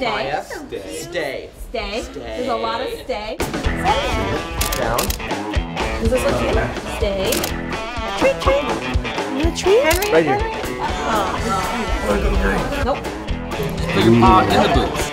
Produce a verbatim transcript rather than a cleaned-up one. Stay. Stay. Stay. Stay. There's a lot of stay. Down. Is this a stay? Treat, treat. You want a treat? Henry? Right here. Oh, no. Nope. Put your paw in the boots.